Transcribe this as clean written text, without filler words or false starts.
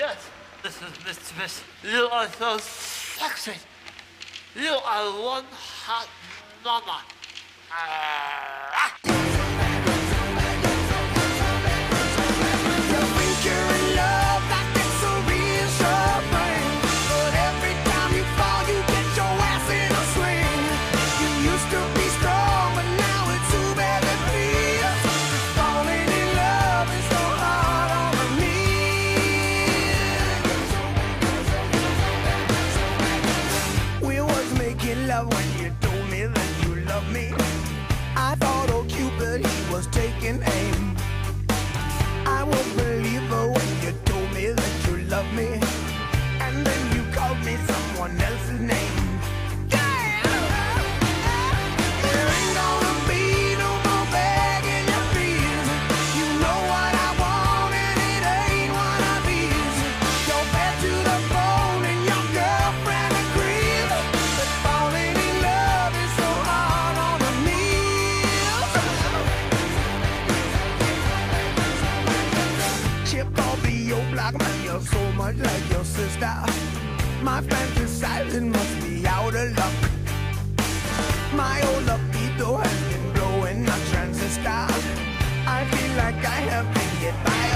yes. Miss, you are so sexy. You are one hot mama. When you told me that you love me, I thought, oh, Cupid, he was taking aim. I was a believer when you told me that you love me, and then you called me someone else's name. Man, you're so much like your sister. My friend is silent, must be out of luck. My old libido has been blowing a transistor. I feel like I have been hit by